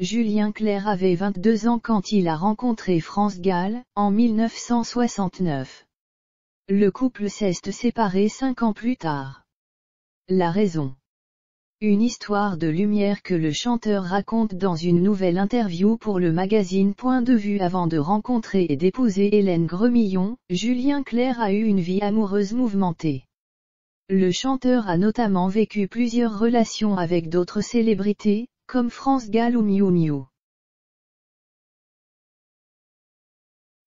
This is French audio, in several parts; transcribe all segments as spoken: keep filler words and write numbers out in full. Julien Clerc avait vingt-deux ans quand il a rencontré France Gall, en mille neuf cent soixante-neuf. Le couple s'est séparé cinq ans plus tard. La raison. Une histoire de lumière que le chanteur raconte dans une nouvelle interview pour le magazine Point de Vue. Avant de rencontrer et d'épouser Hélène Grémillon, Julien Clerc a eu une vie amoureuse mouvementée. Le chanteur a notamment vécu plusieurs relations avec d'autres célébrités, comme France Gall ou Miou-Miou.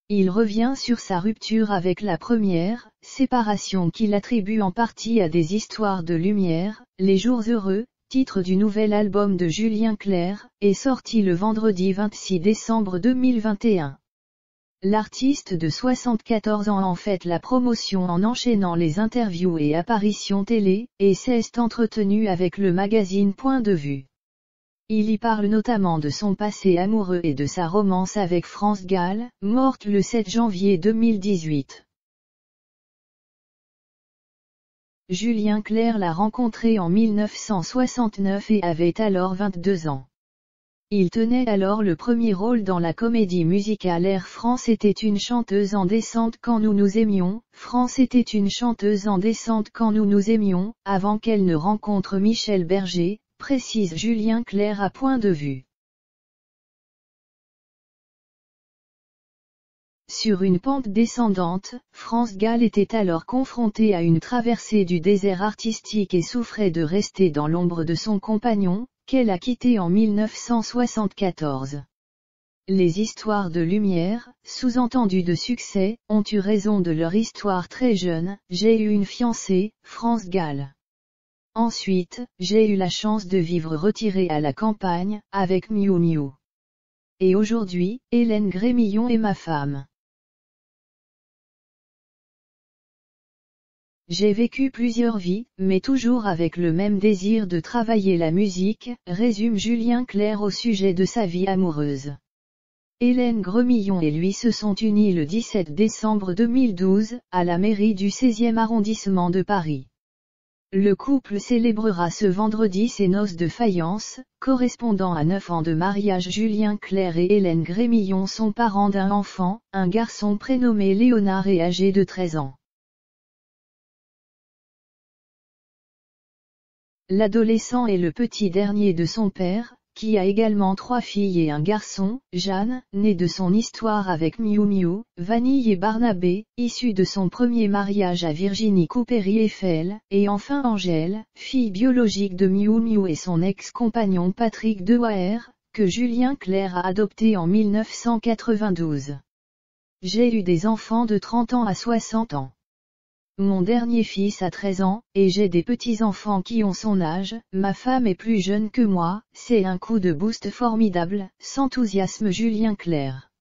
Il revient sur sa rupture avec la première, séparation qu'il attribue en partie à des histoires de lumière. Les jours heureux, titre du nouvel album de Julien Clerc, est sorti le vendredi vingt-six décembre deux mille vingt et un. L'artiste de soixante-quatorze ans en fait la promotion en enchaînant les interviews et apparitions télé, et s'est entretenu avec le magazine Point de Vue. Il y parle notamment de son passé amoureux et de sa romance avec France Gall, morte le sept janvier deux mille dix-huit. Julien Clerc l'a rencontrée en mille neuf cent soixante-neuf et avait alors vingt-deux ans. Il tenait alors le premier rôle dans la comédie musicale Air France était une chanteuse en descente quand nous nous aimions, France était une chanteuse en descente quand nous nous aimions, avant qu'elle ne rencontre Michel Berger, précise Julien Clerc à Point de Vue. Sur une pente descendante, France Gall était alors confrontée à une traversée du désert artistique et souffrait de rester dans l'ombre de son compagnon, qu'elle a quitté en mille neuf cent soixante-quatorze. Les histoires de lumière, sous-entendues de succès, ont eu raison de leur histoire très jeune. J'ai eu une fiancée, France Gall. Ensuite, j'ai eu la chance de vivre retirée à la campagne, avec Miou-Miou. Et aujourd'hui, Hélène Grémillon est ma femme. J'ai vécu plusieurs vies, mais toujours avec le même désir de travailler la musique, résume Julien Clerc au sujet de sa vie amoureuse. Hélène Grémillon et lui se sont unis le dix-sept décembre deux mille douze, à la mairie du seizième arrondissement de Paris. Le couple célébrera ce vendredi ses noces de faïence, correspondant à neuf ans de mariage. Julien Clerc et Hélène Grémillon sont parents d'un enfant, un garçon prénommé Léonard et âgé de treize ans. L'adolescent est le petit dernier de son père, qui a également trois filles et un garçon, Jeanne, née de son histoire avec Miou-Miou, Vanille et Barnabé, issue de son premier mariage à Virginie Coupéry-Effel, et enfin Angèle, fille biologique de Miou-Miou et son ex-compagnon Patrick Dewaere, que Julien Clerc a adopté en mille neuf cent quatre-vingt-douze. J'ai eu des enfants de trente ans à soixante ans. Mon dernier fils a treize ans, et j'ai des petits-enfants qui ont son âge. Ma femme est plus jeune que moi, c'est un coup de boost formidable, s'enthousiasme Julien Clerc.